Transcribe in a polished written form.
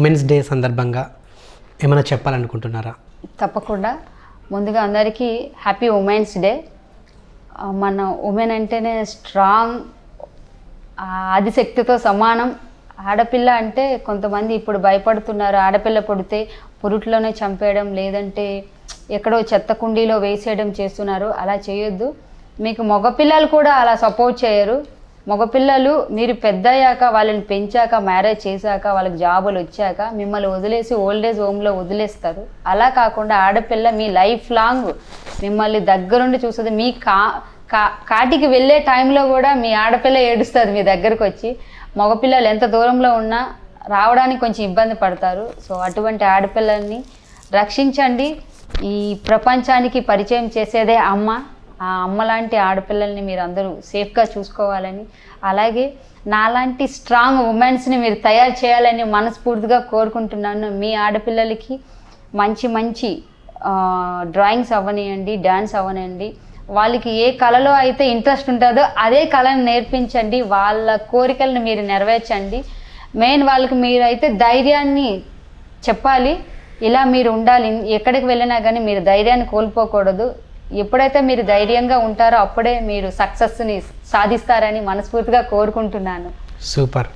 Women's day సందర్భంగా ఏమైనా చెప్పాలనుకుంటున్నారా? తప్పకుండా. ముందుగా అందరికీ హ్యాపీ ఉమెన్స్ డే. మన ఉమెన్ అంటేనే స్ట్రాంగ్, ఆదిశక్తితో సమానం. ఆడపిల్ల అంటే కొంతమంది ఇప్పుడు భయపడుతున్నారు, ఆడపిల్ల పుడితే పురుట్లోనే చంపేయడం లేదంటే ఎక్కడో చెత్త కుండీలో వేసేయడం చేస్తున్నారు. అలా చేయొద్దు. మీకు మగపిల్లలు కూడా అలా సపోర్ట్ చేయరు. మగపిల్లలు మీరు పెద్దయ్యాక, వాళ్ళని పెంచాక, మ్యారేజ్ చేశాక, వాళ్ళకి జాబులు వచ్చాక మిమ్మల్ని వదిలేసి ఓల్డేజ్ హోమ్లో వదిలేస్తారు. అలా కాకుండా ఆడపిల్ల మీ లైఫ్ లాంగ్ మిమ్మల్ని దగ్గరుండి చూస్తుంది. మీ కాటికి వెళ్ళే టైంలో కూడా మీ ఆడపిల్ల ఏడుస్తుంది మీ దగ్గరకు వచ్చి. మగపిల్లలు ఎంత దూరంలో ఉన్నా రావడానికి కొంచెం ఇబ్బంది పడతారు. సో అటువంటి ఆడపిల్లల్ని రక్షించండి. ఈ ప్రపంచానికి పరిచయం చేసేదే అమ్మ. ఆ అమ్మలాంటి ఆడపిల్లల్ని మీరు అందరూ సేఫ్గా చూసుకోవాలని, అలాగే నాలాంటి స్ట్రాంగ్ ఉమెన్స్ని మీరు తయారు చేయాలని మనస్ఫూర్తిగా కోరుకుంటున్నాను. మీ ఆడపిల్లలకి మంచి మంచి డ్రాయింగ్స్ అవనియండి, డ్యాన్స్ అవనియండి, వాళ్ళకి ఏ కళలో అయితే ఇంట్రెస్ట్ ఉంటుందో అదే కళను నేర్పించండి. వాళ్ళ కోరికలను మీరు నెరవేర్చండి. మెయిన్ వాళ్ళకి మీరైతే ధైర్యాన్ని చెప్పాలి. ఇలా మీరు ఉండాలి, ఎక్కడికి వెళ్ళినా కానీ మీరు ధైర్యాన్ని కోల్పోకూడదు. ఎప్పుడైతే మీరు ధైర్యంగా ఉంటారో అప్పుడే మీరు సక్సెస్ని సాధిస్తారని మనస్ఫూర్తిగా కోరుకుంటున్నాను. సూపర్.